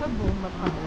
pas beau, ma bravo.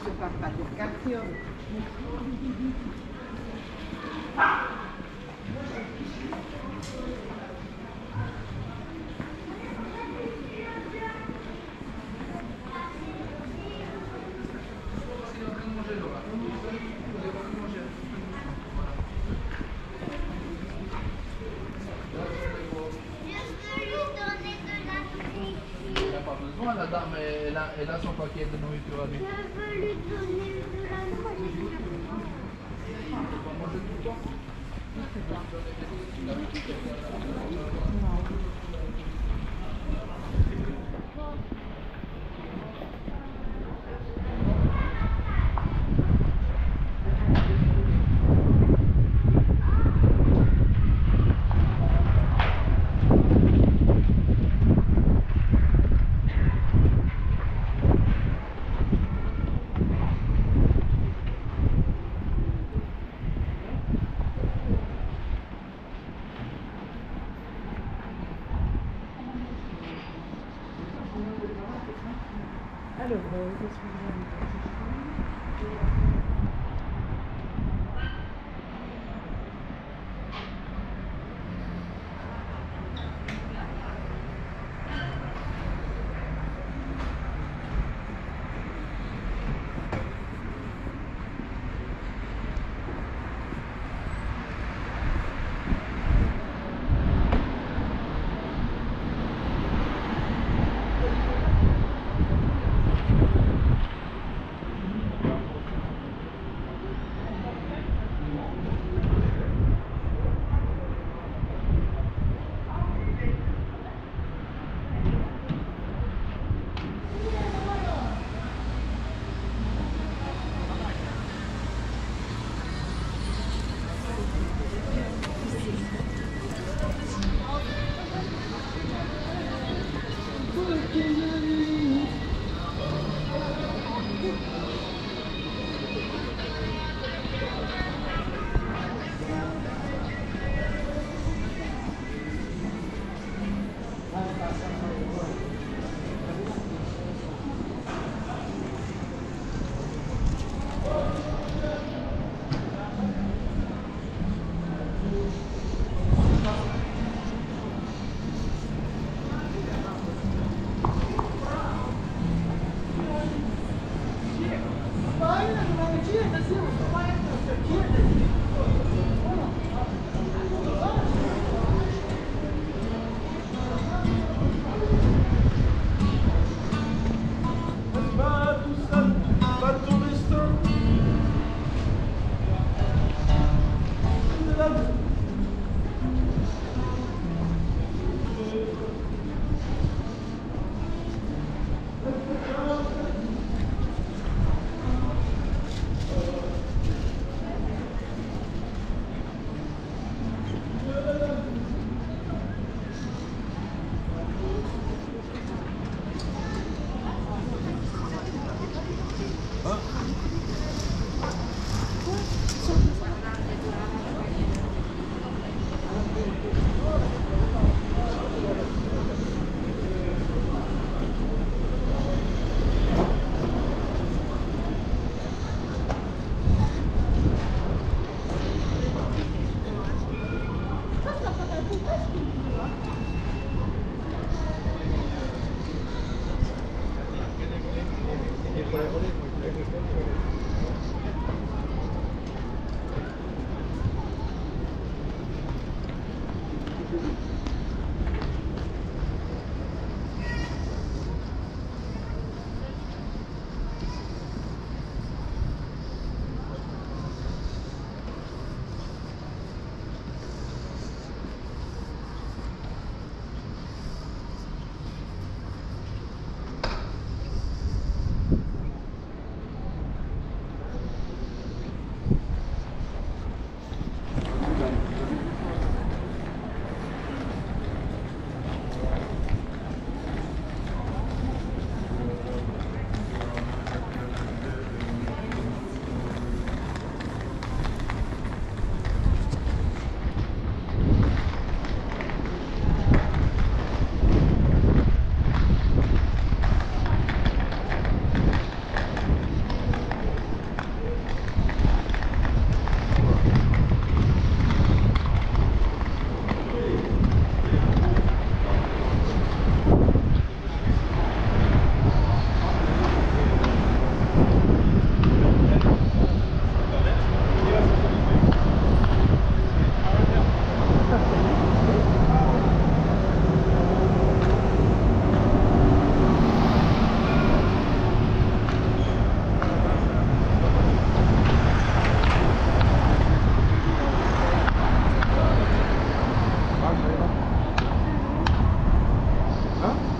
su participación. La dame, elle a son paquet de nourriture avec. Je veux lui donner de la nourriture. On va manger tout le temps. Je sais pas. Alors, qu'est-ce que vous avez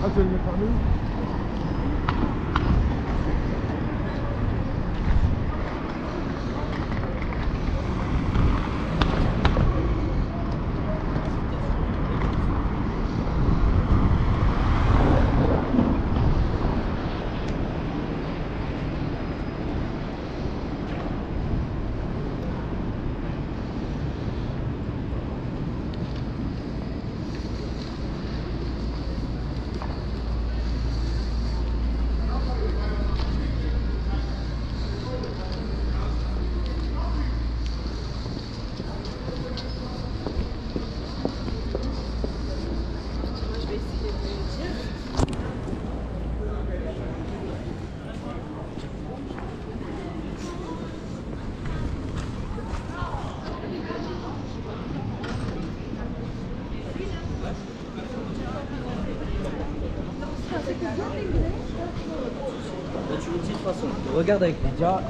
Ah, tu vas venir par nous ? Regarde avec Lydia.